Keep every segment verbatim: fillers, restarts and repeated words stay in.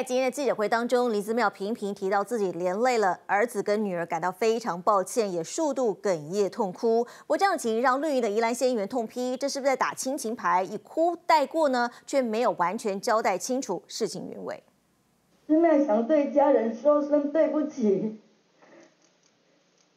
在今天的记者会当中，林姿妙频频提到自己连累了儿子跟女儿，感到非常抱歉，也数度哽咽痛哭。不过这样的情形让绿营的宜兰县议员痛批，这是不是在打亲情牌？以哭带过呢，却没有完全交代清楚事情原委。姿妙想对家人说声对不起。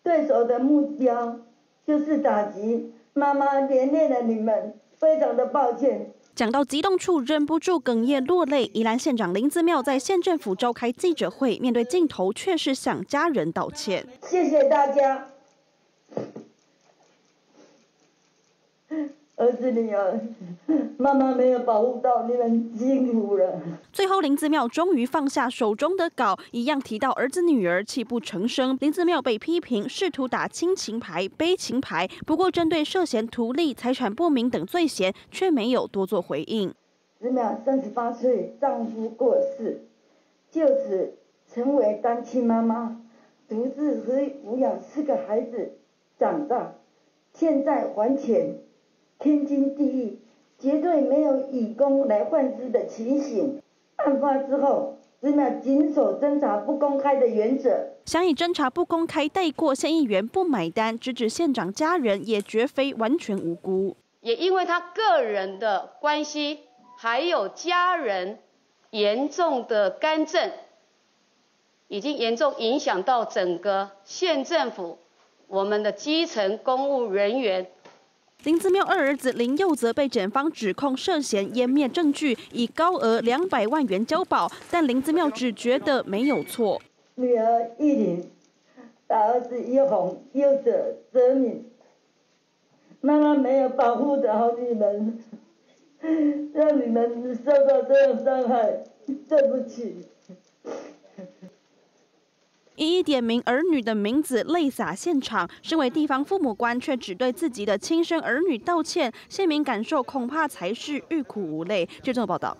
对手的目标就是打击妈妈，连累了你们，非常的抱歉。 讲到激动处，忍不住哽咽落泪。宜兰县长林姿妙在县政府召开记者会，面对镜头却是向家人道歉：“谢谢大家，儿子女儿，妈妈没有保护到你们，辛苦了。”最后，林姿妙终于放下手中的稿，一样提到儿子女儿，泣不成声。林姿妙被批评试图打亲情牌、悲情牌，不过针对涉嫌图利、财产不明等罪嫌，却没有多做回应。姿妙三十八岁，丈夫过世，就此成为单亲妈妈，独自抚养四个孩子长大，欠债还钱，天经地义，绝对没有以工来换资的情形。 案发之后，姿妙谨守侦查不公开的原则，想以侦查不公开带过县议员不买单，直指县长家人也绝非完全无辜。也因为他个人的关系，还有家人严重的干政，已经严重影响到整个县政府，我们的基层公务人员。 林姿妙二儿子林佑则被检方指控涉嫌湮灭证据，以高额两百万元交保，但林姿妙只觉得没有错。女儿一林，大儿子一红，佑则则敏，妈妈没有保护好你们，让你们受到这种伤害，对不起。 一一点名儿女的名字，泪洒现场。身为地方父母官，却只对自己的亲生儿女道歉，县民感受恐怕才是欲哭无泪。这则报道。